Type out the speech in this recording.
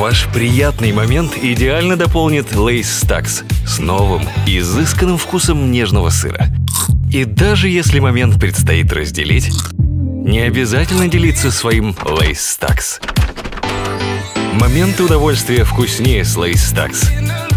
Ваш приятный момент идеально дополнит Lay's Stax с новым, изысканным вкусом нежного сыра. И даже если момент предстоит разделить, не обязательно делиться своим Lay's Stax. Моменты удовольствия вкуснее с Lay's Stax.